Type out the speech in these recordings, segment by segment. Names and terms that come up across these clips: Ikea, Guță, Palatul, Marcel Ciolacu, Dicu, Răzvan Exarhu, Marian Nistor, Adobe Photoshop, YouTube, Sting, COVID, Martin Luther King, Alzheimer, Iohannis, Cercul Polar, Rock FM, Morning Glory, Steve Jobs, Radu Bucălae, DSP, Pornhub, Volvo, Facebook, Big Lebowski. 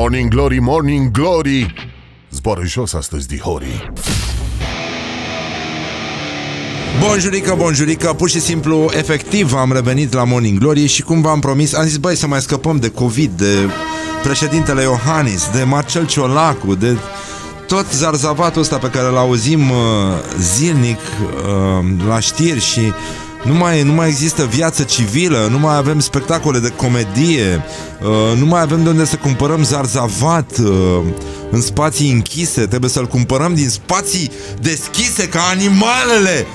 Morning Glory, Morning Glory! Zboară jos astăzi dihorii. Bonjurică, bonjurică, pur și simplu, efectiv am revenit la Morning Glory și cum v-am promis, am zis, băi, să mai scăpăm de COVID, de președintele Iohannis, de Marcel Ciolacu, de tot zarzavatul ăsta pe care îl auzim zilnic la știri și nu mai există viață civilă, nu mai avem spectacole de comedie, nu mai avem de unde să cumpărăm zarzavat în spații închise, trebuie să-l cumpărăm din spații deschise ca animalele!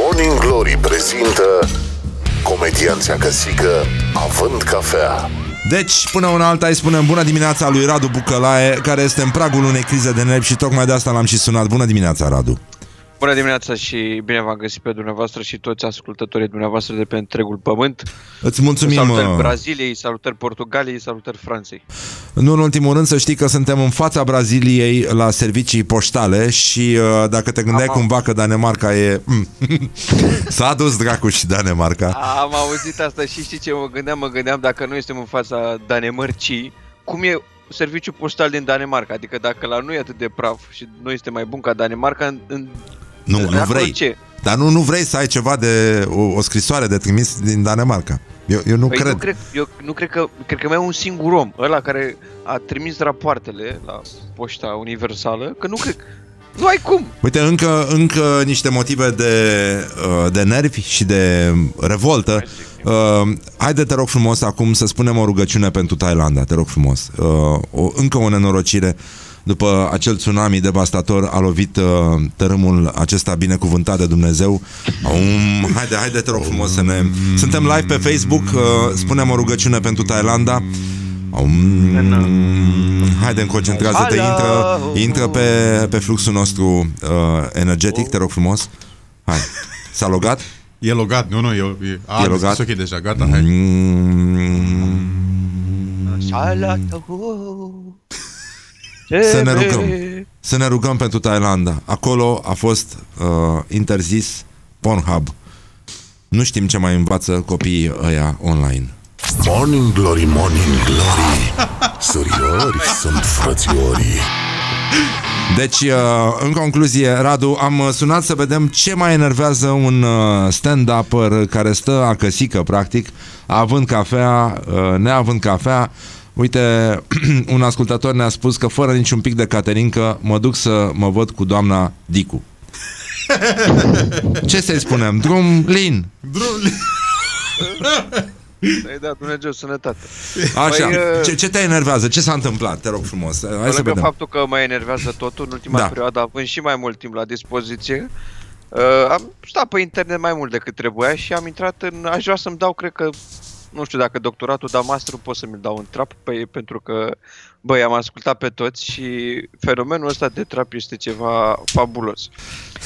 Morning Glory prezintă comedianța căsică având cafea. Deci, până una alta, îi spunem bună dimineața lui Radu Bucălae, care este în pragul unei crize de nervi și tocmai de asta l-am și sunat. Bună dimineața, Radu! Bună dimineața și bine v-am găsit pe dumneavoastră și toți ascultătorii dumneavoastră de pe întregul pământ. Îți mulțumim! Salutări Braziliei, salutări Portugaliei, salutări Franței. Nu în ultimul rând să știi că suntem în fața Braziliei la servicii poștale și dacă te gândeai cumva că Danemarca e... S-a dus dracu și Danemarca. Am auzit asta și știi ce mă gândeam? Mă gândeam dacă noi suntem în fața Danemarcii, cum e... serviciul poștal din Danemarca, adică dacă la noi e atât de praf și noi suntem mai buni ca Danemarca, nu vrei. Ce? Dar nu vrei să ai ceva de o scrisoare de trimis din Danemarca. Eu nu cred. Eu cred că mai e un singur om, ăla care a trimis rapoartele la poșta universală, că nu cred. Nu ai cum. Uite, încă niște motive de nervi și de revoltă. Haide, te rog frumos, acum să spunem o rugăciune pentru Thailanda, te rog frumos. Încă o nenorocire după acel tsunami devastator a lovit tărâmul acesta binecuvântat de Dumnezeu. Haide, te rog frumos să ne... Suntem live pe Facebook, spunem o rugăciune pentru Thailanda. Haide, concentrează-te, intră pe fluxul nostru energetic, te rog frumos. Hai, s-a logat? E logat, nu, e logat. Ok, deja, gata, hai. Să ne rugăm pentru Thailanda. Acolo a fost interzis Pornhub. Nu știm ce mai învață copiii ăia online. Morning Glory, Morning Glory, soriori sunt frățiorii. Deci, în concluzie, Radu, am sunat să vedem ce mai enervează un stand-upper care stă a căsică, practic, având cafea, neavând cafea. Uite, un ascultător ne-a spus că fără niciun pic de caterincă mă duc să mă văd cu doamna Dicu. Ce să-i spunem? Drum lin. Să-i dea Dumnezeu sănătate. Așa, ce te enervează? Ce s-a întâmplat? Te rog frumos. Hai să vedem. Faptul că mă enervează totul în ultima perioadă, având și mai mult timp la dispoziție, am stat pe internet mai mult decât trebuia și am intrat în... Aș vrea să-mi dau, cred că, nu știu dacă doctoratul, dar masterul pot să-mi dau un trap, pentru că, băi, am ascultat pe toți și fenomenul ăsta de trap este ceva fabulos.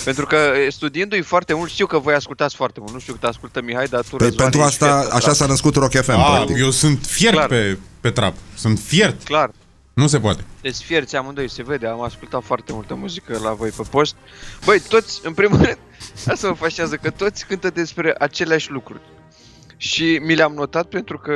Pentru că studiindu-i foarte mult, știu că voi ascultați foarte mult, nu știu cât ascultă Mihai, dar tu, Răzvan, pentru asta, așa s-a născut Rock FM, practic. Eu sunt fiert pe trap, sunt fiert. Clar. Nu se poate. Deci fierți amândoi, se vede, am ascultat foarte multă muzică la voi pe post. Băi, toți, în primul rând, asta mă fascinează, că toți cântă despre aceleași lucruri. Și mi le-am notat pentru că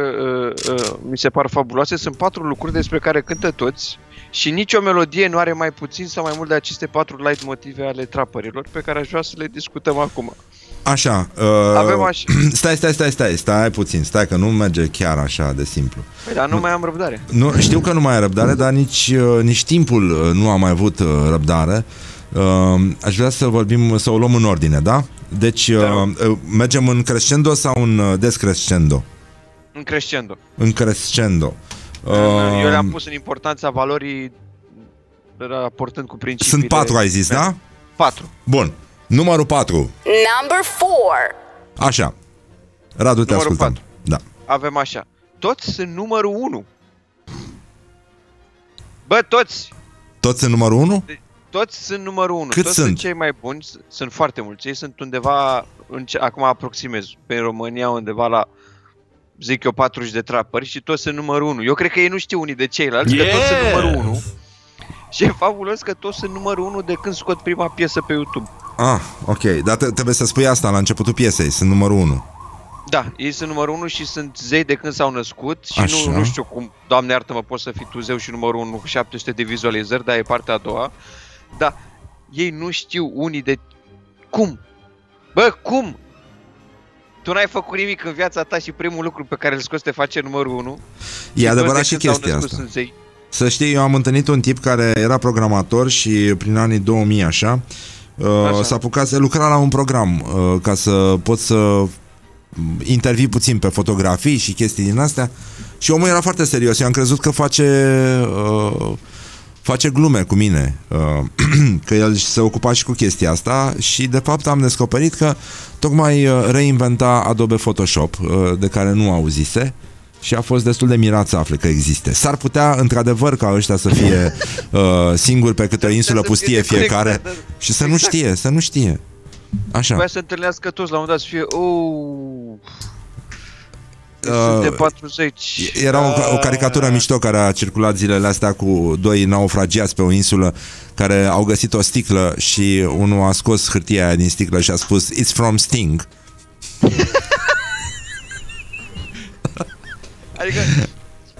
mi se par fabuloase. Sunt 4 lucruri despre care cântă toți și nicio melodie nu are mai puțin sau mai mult de aceste 4 light motive ale trapărilor, pe care aș vrea să le discutăm acum. Așa, avem așa. Stai puțin, că nu merge chiar așa de simplu. Păi, dar nu mai am răbdare. Nu, știu că nu mai ai răbdare, dar nici timpul nu a mai avut răbdare. Aș vrea să vorbim, să o luăm în ordine, da? Deci, mergem în crescendo sau în descrescendo? În crescendo. În crescendo. Eu le-am pus în importanța valorii raportând cu principiile. Sunt 4, ai zis, da? 4. Bun. Numărul 4. Number 4. Așa. Radu, te ascultăm. 4. Da. Avem așa. Toți sunt numărul 1. Bă, toți. Toți sunt numărul 1? Toți sunt numărul 1. Cât toți sunt cei mai buni, sunt foarte mulți. Ei sunt undeva, acum aproximez, pe România undeva la, zic eu, 40 de trapări și toți sunt numărul 1. Eu cred că ei nu știu unii de ceilalți, că toți sunt numărul 1. Și e fabulos că toți sunt numărul 1 de când scot prima piesă pe YouTube. Ah, ok. Dar trebuie să spui asta la începutul piesei, sunt numărul 1. Da, ei sunt numărul 1 și sunt zei de când s-au născut și nu știu cum, Doamne iartă-mă, poți să fii tu zeu și numărul 1 cu 700 de vizualizări, dar e partea a doua. Dar ei nu știu unii de... Cum? Bă, cum? Tu n-ai făcut nimic în viața ta și primul lucru pe care îl scoți te face numărul 1. E adevărat și chestia asta. Să știi, eu am întâlnit un tip care era programator și prin anii 2000 așa, s-a apucat să lucra la un program ca să poți să intervii puțin pe fotografii și chestii din astea. Și omul era foarte serios. Eu am crezut că face glume cu mine, că el se ocupa și cu chestia asta și de fapt am descoperit că tocmai reinventa Adobe Photoshop, de care nu auzise și a fost destul de mirat să afle că existe. S-ar putea, într-adevăr, ca ăștia să fie singuri pe câte o insulă pustie fiecare și să nu știe, să nu știe. Așa. Vreau să întâlnească toți la un dat să fie... Sunt de 40. Era o caricatură mișto care a circulat zilele astea cu doi naufragiați pe o insulă care au găsit o sticlă și unul a scos hârtia aia din sticlă și a spus "It's from Sting". Adică,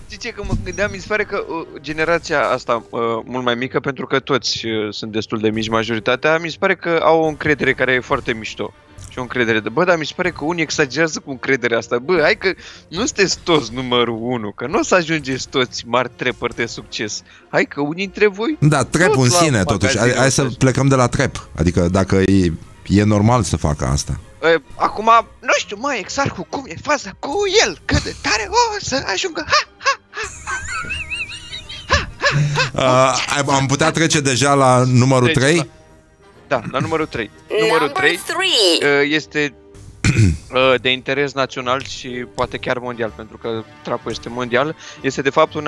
știi ce, că mă gândeam, mi se pare că generația asta mult mai mică, pentru că toți sunt destul de mici, majoritatea, mi se pare că au o încredere care e foarte mișto. Și o încredere de... Bă, dar mi se pare că unii exagerează cu încrederea asta. Bă, hai că nu sunteți toți numărul 1, că nu o să ajungeți toți mari trepări de succes. Hai că unii dintre voi... Da, trep în sine, totuși. Hai să plecăm de la trep. Adică dacă e normal să facă asta. Acum, nu știu, mă, exarhul, cum e faza cu el? Cât de tare o să ajungă? Ha, ha, ha, ha, ha, ha, ha. Am putea trece deja la numărul 3? Da, la numărul 3. Numărul 3 este de interes național și poate chiar mondial, pentru că trapul este mondial. Este de fapt un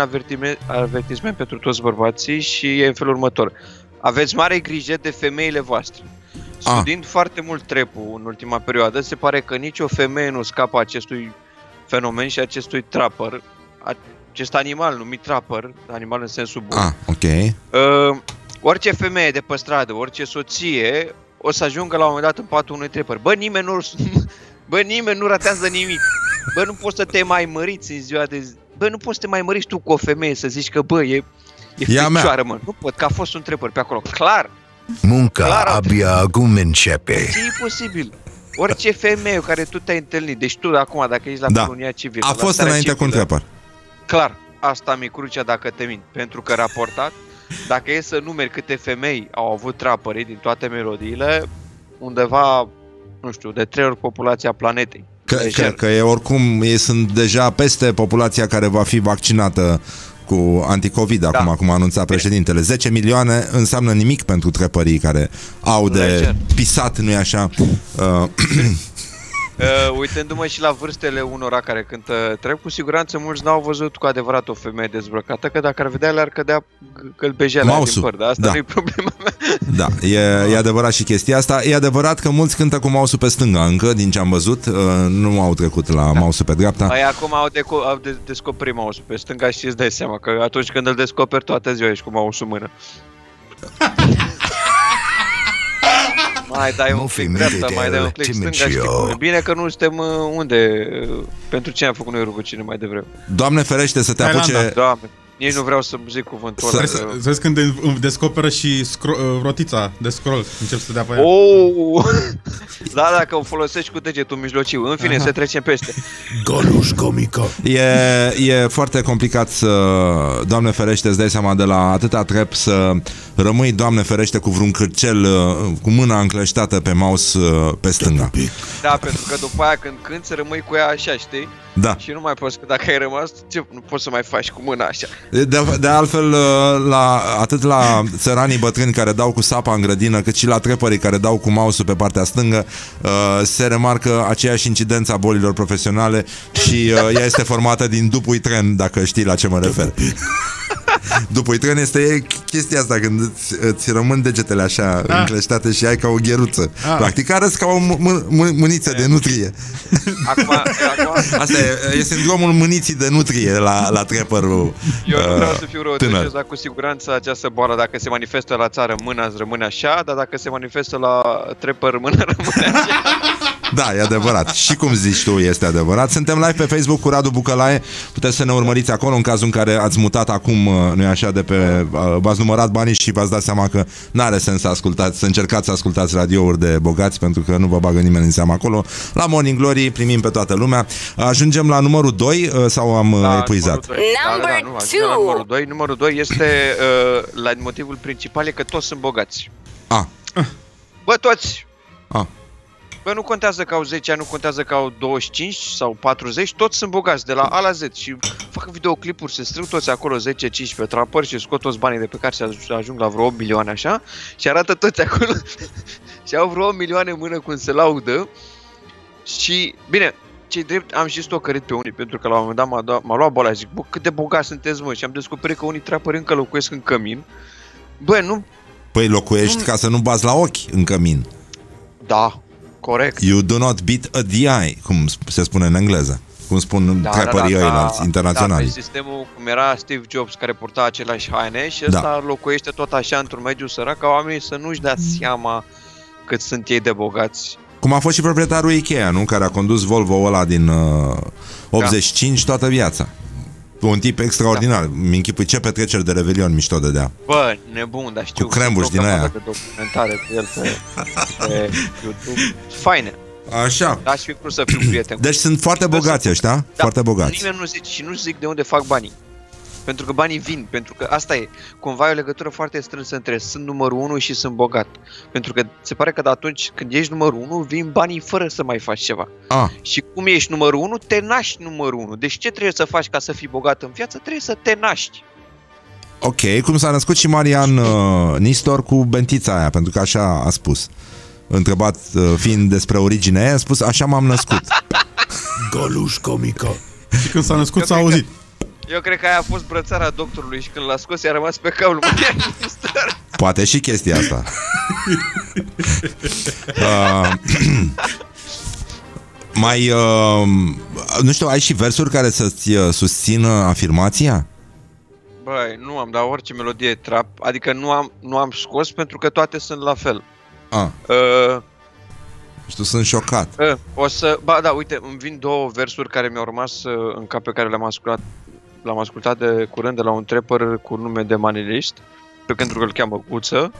avertisment pentru toți bărbații și e în felul următor. Aveți mare grijă de femeile voastre. Studiind foarte mult trepul în ultima perioadă, se pare că nicio femeie nu scapă acestui fenomen și acestui trapper, acest animal numit trapper, animal în sensul bun. Orice femeie de pe stradă, orice soție, o să ajungă la un moment dat în patul unui trepăr. Bă, nimeni nu ratează nimic. Bă, nu poți să te mai măriți în ziua de zi. Bă, nu poți să te mai măriți tu cu o femeie să zici că, bă, e fricioară, mă. Nu pot, că a fost un trepăr pe acolo. Clar. Munca clar, abia acum începe. E imposibil. Orice femeie care tu te-ai întâlnit, deci tu acum, dacă ești la colonia civilă. A fost înainte civilă, cu un trepăr. Clar. Asta mi-e crucea dacă te mint. Pentru că raportat, dacă e să numeri câte femei au avut trapării din toate melodiile, undeva, nu știu, de 3 ori populația planetei. Că e oricum, ei sunt deja peste populația care va fi vaccinată cu anticovid, acum a anunțat președintele. 10 milioane înseamnă nimic pentru trepării care au de pisat, nu-i așa? Uitându-mă și la vârstele unora care cântă trep, cu siguranță mulți n-au văzut cu adevărat o femeie dezbrăcată, că dacă ar vedea, le-ar cădea călbejeala din păr, dar asta nu e problema mea. Da, e adevărat și chestia asta. E adevărat că mulți cântă cu mouse-ul pe stânga încă, din ce am văzut, nu au trecut la mouse-ul pe dreapta. Aia acum au descoperit mouse-ul pe stânga și îți dai seama că atunci când îl descoperi toată ziua ești cu mouse-ul în mână. Mai dai un click dreapta, mai dai un click stânga, știi cum. Bine că nu suntem unde, pentru ce am făcut noi rugucine mai devreme. Doamne ferește să te apuce... Doamne, nici nu vreau să zic cuvântul ăla. Să vezi când descoperă și rotița de scroll, încep să dea pe ea. Da, dacă o folosești cu degetul mijlociu, în fine, se trecem peste. Goluș comică. E foarte complicat să, Doamne ferește, îți dai seama de la atâta trep să rămâi, Doamne ferește, cu vreun cârcel, cu mâna încleștată pe mouse pe stânga. Da, pentru că după aia când cânti, rămâi cu ea așa, știi? Da. Și nu mai poți, că dacă ai rămas, nu poți să mai faci cu mâna așa. De altfel, atât la țăranii bătrâni care dau cu sapa în grădină, cât și la trepării care dau cu mouse-ul pe partea stângă, se remarcă aceeași incidență a bolilor profesionale și ea este formată din dupui tren, dacă știi la ce mă refer. După itran este chestia asta, când îți rămân degetele așa încleștate și ai ca o gheruță. Practic arăți ca o mâniță de nutrie. Asta e sindromul mâniții de nutrie la trepărul. Eu nu vreau să fiu răutăcios, dar cu siguranță această boală, dacă se manifestă la țară, mâna îți rămâne așa, dar dacă se manifestă la trepăr, mâna rămâne așa. Da, e adevărat. Și cum zici tu, este adevărat. Suntem live pe Facebook cu Radu Bucălae. Puteți să ne urmăriți acolo în cazul în care ați mutat acum, nu-i așa, de pe... V-ați numărat banii și v-ați dat seama că n-are sens să ascultați, să încercați să ascultați radiouri de bogați, pentru că nu vă bagă nimeni în seama acolo. La Morning Glory primim pe toată lumea. Ajungem la numărul 2 sau am epuizat? Numărul 2. Numărul 2 este, la motivul principal, e că toți sunt bogați. Bă, toți! Bă, nu contează că au 10 ani, nu contează că au 25 sau 40, toți sunt bogați, de la A la Z. Și fac videoclipuri, se strâng toți acolo 10-15 trapări și scot toți banii de pe care se ajung la vreo 8 milioane așa. Și arată toți acolo și au vreo 8 milioane în mână cum se laudă. Și, bine, ce-i drept, am și stocărit pe unii, pentru că la un moment dat m-a luat boala, zic, bă, cât de bogați sunteți, mă, și am descoperit că unii trapări încă locuiesc în cămin. Bă, nu... Păi locuiești ca să nu bați la ochi în cămin. Da. Corect. You do not beat a DI, cum se spune în engleză, cum spun trapării ăilalți internaționali. Da, pe sistemul cum era Steve Jobs, care purta aceleași haine și ăsta locuiește tot așa într-un mediu sărac, ca oamenii să nu-și dea seama cât sunt ei de bogați. Cum a fost și proprietarul Ikea, nu? Care a condus Volvo ăla din 85 toată viața. Un tip extraordinar. Mi închipui ce petreceri de revelion mișto dădea. Bă, nebun, dar știu. Cu crembuși din aia. Cu documentare cu el pe YouTube. Faine. Așa. Dar aș fi vrut să fiu prieten. Deci sunt foarte bogați ăștia, da? Foarte bogați. Nimeni nu zice și nu zic de unde fac banii. Pentru că banii vin, pentru că asta e cumva o legătură foarte strânsă între sunt numărul 1 și sunt bogat. Pentru că se pare că de atunci când ești numărul 1, vin banii fără să mai faci ceva. Și cum ești numărul 1, te naști numărul 1. Deci ce trebuie să faci ca să fii bogat în viață? Trebuie să te naști. Ok, cum s-a născut și Marian Nistor cu bentița aia, pentru că așa a spus. Întrebat fiind despre origine aia, a spus așa m-am născut. Goluș comico. Și când s-a născut s-a auzit. Eu cred că aia a fost brățara doctorului și când l-a scos i-a rămas pe cap lui Marian Nistor. Poate și chestia asta. Nu știu, ai și versuri care să-ți susțină afirmația? Băi, nu am, dar orice melodie trap, adică nu am scos pentru că toate sunt la fel. Tu sunt șocat. Uite, îmi vin două versuri care mi-au rămas în cap, pe care le-am ascultat. L-am ascultat de curând de la un trapper cu nume de manilist, pentru că îl cheamă Guță,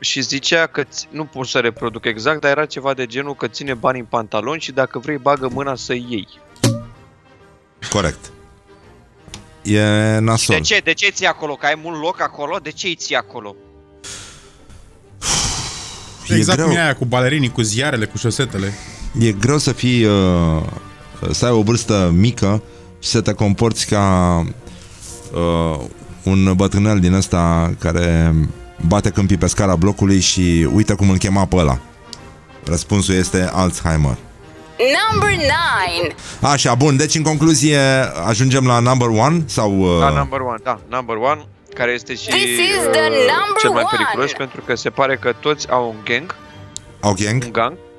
și zicea că, nu pot să reproduc exact, dar era ceva de genul că ține bani în pantaloni și dacă vrei bagă mâna să iei. Corect. E nasol. De ce? De ce ții acolo? Că ai mult loc acolo? De ce îi ții acolo? Exact cum e aia cu balerinii, cu ziarele, cu șosetele. E greu să fii... să ai o vârstă mică și să te comporți ca un bătrânel din ăsta care bate câmpii pe scara blocului și uită cum îl chema pe ăla. Răspunsul este Alzheimer. Number 9. Așa, bun, deci în concluzie ajungem la number 1 sau... La number 1, da, number 1, care este și cel mai periculos, pentru că se pare că toți au un gang.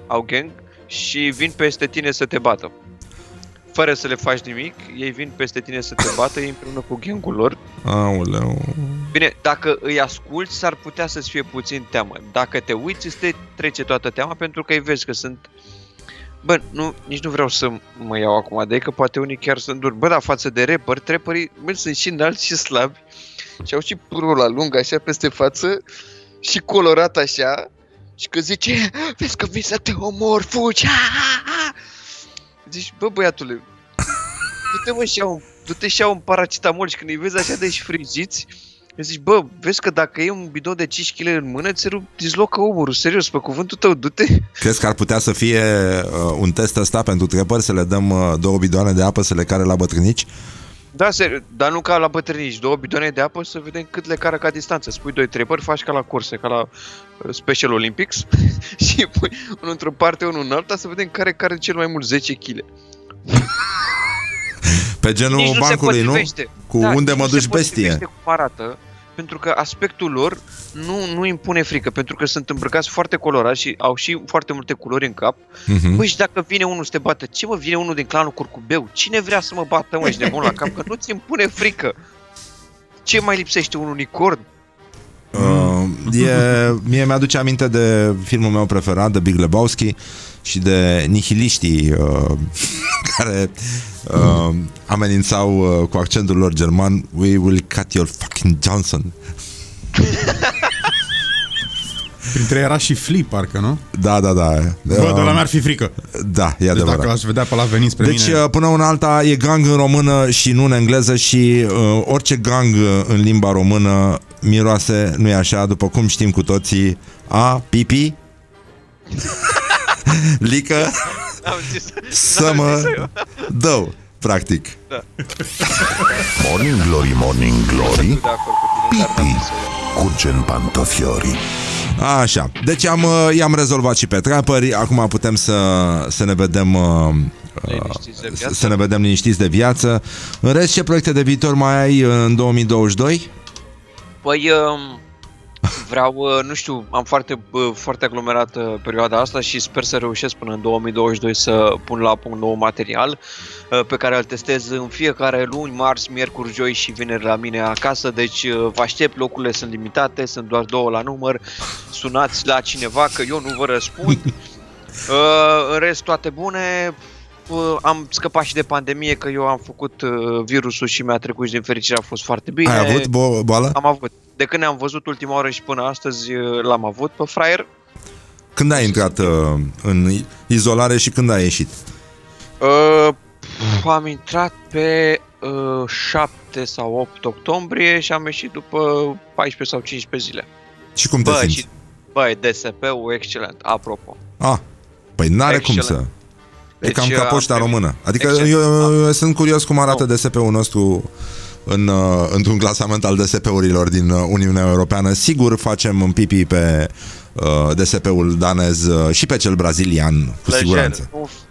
Au gang și vin peste tine să te bată. Fără să le faci nimic, ei vin peste tine să te bată, ei împreună cu gangul lor. Aoleu. Bine, dacă îi asculți, s-ar putea să-ți fie puțin teamă. Dacă te uiți, îți trece toată teama, pentru că îi vezi că sunt... Bă, nu, nici nu vreau să mă iau acum de ei, că poate unii chiar sunt duri. Bă, dar față de rapperi, trapperii, bă, sunt și înalți și slabi. Și au și părul la lung, așa, peste față, și colorat așa. Și că zice, vezi că vii să te omor, fugi, zici, bă, băiatule, du-te și iau un paracetamol și când îi vezi așa de-și frigiți, zici, bă, vezi că dacă iei un bidon de 5 kg în mână, ți dislocă omorul, serios, pe cuvântul tău, du-te. Crezi că ar putea să fie un test ăsta pentru trepări, să le dăm două bidoane de apă, să le care la bătrânici? Da, serios, dar nu ca la bătrânici, două bidoane de apă să vedem cât le care ca distanță. Spui doi trepări, faci ca la curse, ca la Special Olympics și pui unul într-o parte, unul în alta, să vedem care cel mai mult 10 kg. Pe genul bancului, nu? Cu da, unde mă duci bestie. Cum arată, pentru că aspectul lor nu impune frică, pentru că sunt îmbrăcați foarte colorați și au și foarte multe culori în cap. Băi, și dacă vine unul să te bată, ce mă, vine unul din clanul Curcubeu? Cine vrea să mă bată, mă, ești nebun la cap, că nu-ți impune frică. Ce mai lipsește? Un unicorn? Mie mi-aduce aminte de filmul meu preferat, de Big Lebowski, și de nihiliștii care amenințau cu accentul lor german: "We will cut your fucking Johnson." Printre era și Flea, parcă, nu? Da. Bă, de la n-ar fi frică. Da, e adevărat. Deci dacă aș vedea pe la venit spre mine... Deci, până una alta, e gang în română și nu în engleză și orice gang în limba română miroase, nu-i așa, după cum știm cu toții, a pipi, lică, să mă dău, practic. Da. Morning Glory, Morning Glory, pipi curge în pantofiorii. Așa, deci i-am rezolvat și pe trapări. Acum putem să ne vedem liniștiți de viață. În rest, ce proiecte de viitor mai ai în 2022? Păi, vreau, nu știu, am foarte aglomerat perioada asta și sper să reușesc până în 2022 să pun la punct nou material pe care îl testez în fiecare luni, marți, miercuri, joi și vineri la mine acasă. Deci vă aștept, locurile sunt limitate, sunt doar 2 la număr, sunați la cineva că eu nu vă răspund. În rest, toate bune. Am scăpat și de pandemie, că eu am făcut virusul și mi-a trecut și din fericire a fost foarte bine. Ai avut boală? Am avut. De când ne-am văzut ultima oară și până astăzi l-am avut pe fraier. Când ai intrat în izolare și când ai ieșit? Am intrat pe 7 sau 8 octombrie și am ieșit după 14 sau 15 zile. Și cum te simți? Băi, DSP-ul excelent, apropo. Păi n-are cum să... Deci, e cam ca poșta română. Adică eu sunt curios cum arată DSP-ul nostru într-un clasament al DSP-urilor din Uniunea Europeană. Sigur facem un pipi pe DSP-ul danez și pe cel brazilian, cu siguranță.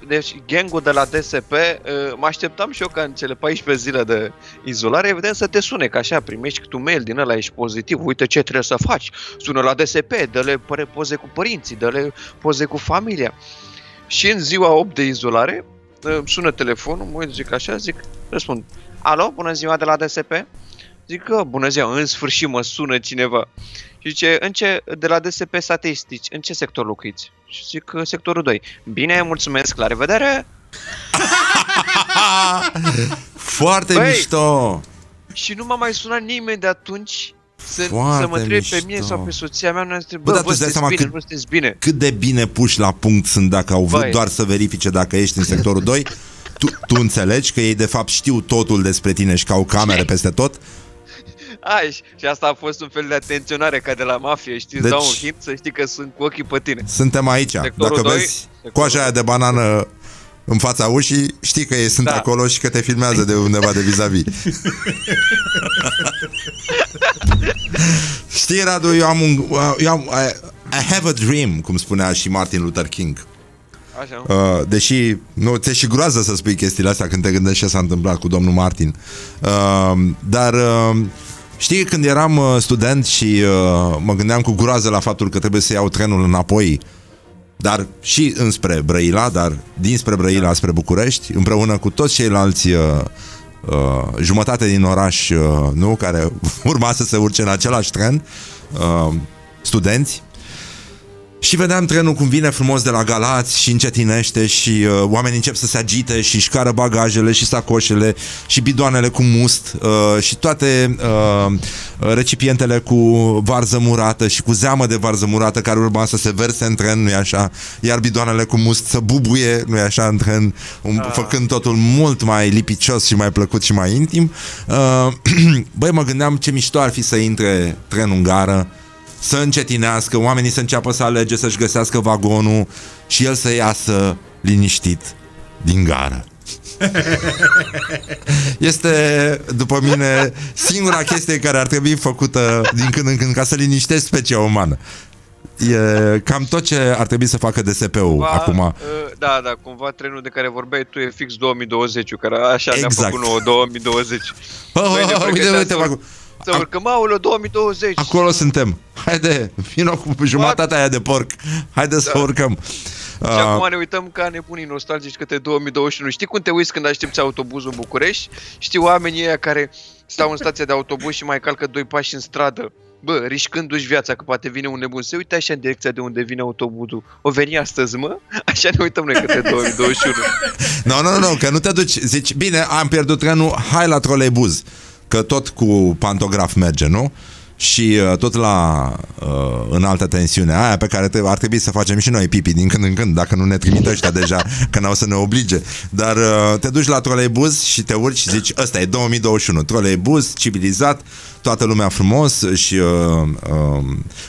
Deci gangul de la DSP, mă așteptam și eu ca în cele 14 zile de izolare, evident, să te sune, că așa primești cât un mail din ăla, ești pozitiv, uite ce trebuie să faci, sună la DSP, dă-le poze cu părinții, dă-le poze cu familia. Și în ziua 8 de izolare, sună telefonul, mă uit, zic așa, răspund: "Alo, bună ziua, de la DSP?" Zic că, bună ziua, în sfârșit mă sună cineva. Și zice: "De la DSP statistici, în ce sector locuiți?" Și zic: "Sectorul 2. Bine, mulțumesc, la revedere." Foarte mișto! Și nu m-a mai sunat nimeni de atunci să mă întrebe pe mine sau pe soția mea. Nu am întrebat: "Bă, sunteți bine?" Cât de bine puși la punct sunt, dacă au vrut doar să verifice dacă ești în sectorul 2. Tu înțelegi că ei de fapt știu totul despre tine și că au camere peste tot? Și asta a fost un fel de atenționare ca de la mafie, știi? Deci, dau un hint să știi că sunt cu ochii pe tine. Suntem aici. Sectorul dacă 2, vezi coaja aia de banană în fața ușii, știi că ei sunt acolo și că te filmează de undeva de vis-a-vis. Știi, Radu, I have a dream, cum spunea și Martin Luther King. Așa. Deși, nu, ți-e și groază să spui chestiile astea când te gândești ce s-a întâmplat cu domnul Martin. Dar știi, când eram student și mă gândeam cu groază la faptul că trebuie să iau trenul înapoi, dar și înspre Brăila, dar dinspre Brăila spre București, împreună cu toți ceilalți jumătate din oraș, nu, care urma să se urce în același tren, studenți. Și vedeam trenul cum vine frumos de la Galați și încetinește și oamenii încep să se agite și își cară bagajele și sacoșele și bidoanele cu must și toate recipientele cu varză murată și cu zeamă de varză murată care urma să se verse în tren, nu-i așa? Iar bidoanele cu must să bubuie, nu-i așa, în tren, făcând totul mult mai lipicios și mai plăcut și mai intim. Băi, mă gândeam ce mișto ar fi să intre trenul în gară, să încetinească, oamenii să înceapă să alege, să-și găsească vagonul și el să iasă liniștit din gară. Este, după mine, singura chestie care ar trebui făcută din când în când ca să liniștești specia umană. E cam tot ce ar trebui să facă DSP-ul cumva, acum. Da, da, cumva trenul de care vorbeai tu e fix 2020, care așa exact ne-a făcut nouă 2020. Să urcăm, aulă, 2020. Acolo suntem. Haide, vină cu jumătatea aia de porc. Haide să urcăm. Și acum ne uităm ca nebunii nostalgici către 2021. Știi cum te uiți când aștepți autobuzul în București? Știi oamenii ăia care stau în stația de autobuz și mai calcă doi pași în stradă, bă, riscându-și viața că poate vine un nebun. Se uite așa în direcția de unde vine autobuzul. O veni astăzi, mă? Așa ne uităm noi către 2021. Nu, că nu te duci. Zici, bine, am pierdut trenul, hai la troleibuz. Că tot cu pantograf merge, nu? Și tot la înaltă tensiune, aia pe care ar trebui să facem și noi pipi din când în când, dacă nu ne trimit ăștia deja, că n-au să ne oblige. Dar te duci la troleibuz și te urci și zici, ăsta e 2021, troleibuz, civilizat, toată lumea frumos și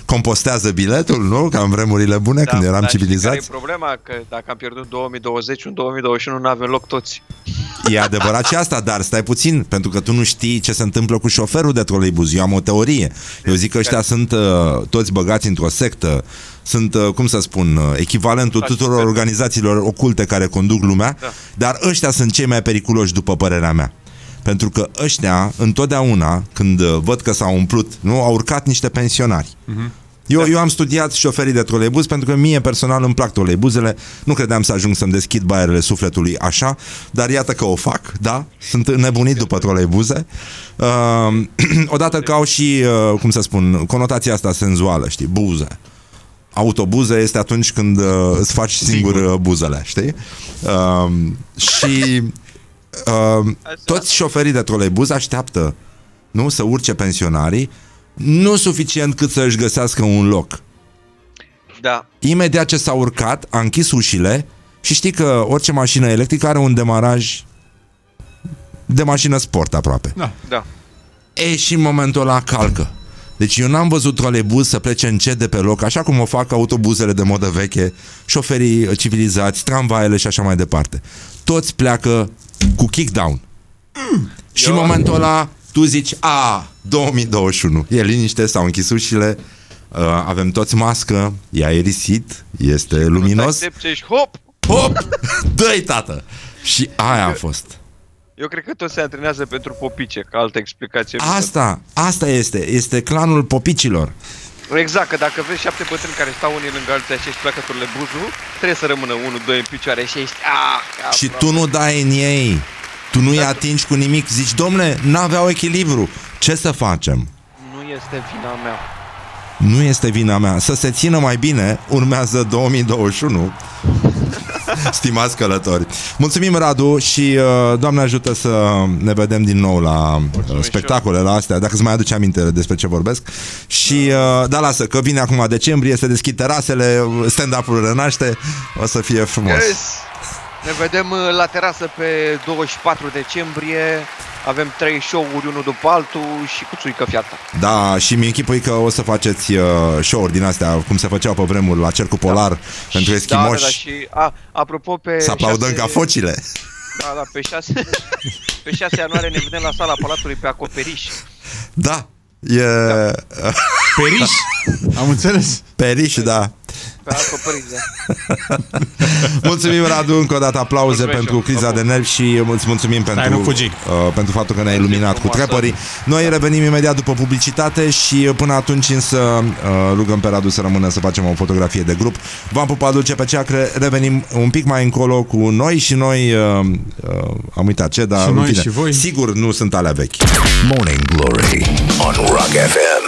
compostează biletul, nu? Ca în vremurile bune, când eram civilizați. Dar e problema că dacă am pierdut 2020, în 2021 nu avem loc toți. E adevărat și asta, dar stai puțin, pentru că tu nu știi ce se întâmplă cu șoferul de troleibuz. Eu am o teorie. Eu zic că ăștia sunt toți băgați într-o sectă, sunt, cum să spun, echivalentul tuturor organizațiilor oculte care conduc lumea, dar ăștia sunt cei mai periculoși, după părerea mea. Pentru că ăștia, întotdeauna, când văd că s-au umplut, nu, au urcat niște pensionari. Eu am studiat șoferii de troleibuz pentru că mie personal îmi plac troleibuzele. Nu credeam să ajung să-mi deschid baierele sufletului așa, dar iată că o fac, da? Sunt nebunit după troleibuze. Odată că au și, cum să spun, conotația asta senzuală, știi, buze. Autobuze este atunci când îți faci singur buzele, știi? Și... toți șoferii de troleibuz așteaptă, nu, să urce pensionarii, nu suficient cât să își găsească un loc. Da. Imediat ce s-a urcat, a închis ușile și știi că orice mașină electrică are un demaraj de mașină sport aproape. Da, da. E, și în momentul ăla calcă. Deci eu n-am văzut troleibuz să plece încet de pe loc, așa cum o fac autobuzele de modă veche, șoferii civilizați, tramvaiele și așa mai departe. Toți pleacă cu kickdown. Și în momentul ăla tu zici, a, 2021, e liniște, s-au închis ușile, avem toți mască, e aerisit, este luminos. Hop! Hop! Dă-i, tată! Și aia a fost. Eu cred că toți se antrenează pentru popice, ca altă explicație. Asta este clanul popicilor. Exact, că dacă vezi 7 bătrâni care stau unii lângă alții și își pleacă troleibuzul, trebuie să rămână 1-2 în picioare și ești... și tu nu dai în ei, tu nu-i atingi cu nimic, zici, domne, n-aveau echilibru, ce să facem? Nu este vina mea. Nu este vina mea, să se țină mai bine, urmează 2021. Stimați călători, mulțumim, Radu, și Doamne ajută să ne vedem din nou la spectacolele astea, dacă îți mai aduce aminte despre ce vorbesc. Și da, lasă, că vine acum decembrie, se deschid terasele, stand-up-ul renaște, o să fie frumos. Yes. Ne vedem la terasă pe 24 decembrie. Avem 3 show-uri unul după altul și cu țuică fiată. Da, și mi închipui că o să faceți show-uri din astea, cum se făceau pe vremuri la Cercul Polar, pentru eschimoși. Da, și apropo, pe... să aplaudăm ca focile. Da, da, pe 6 ianuarie ne vedem la sala Palatului pe acoperiș. Da, e... Da. Periș? Da. Am înțeles. Periș, da. Pe acoperiș, da. Mulțumim, Radu, încă o dată aplauze pentru criza de nervi și îți mulțumim pentru faptul că ne-ai iluminat cu trepării. Noi revenim imediat după publicitate și până atunci însă rugăm pe Radu să rămână să facem o fotografie de grup. V-am pupat dulce pe ceacră, revenim un pic mai încolo cu noi și noi, am uitat ce, dar în fine, sigur nu sunt alea vechi. Morning Glory on Rock FM.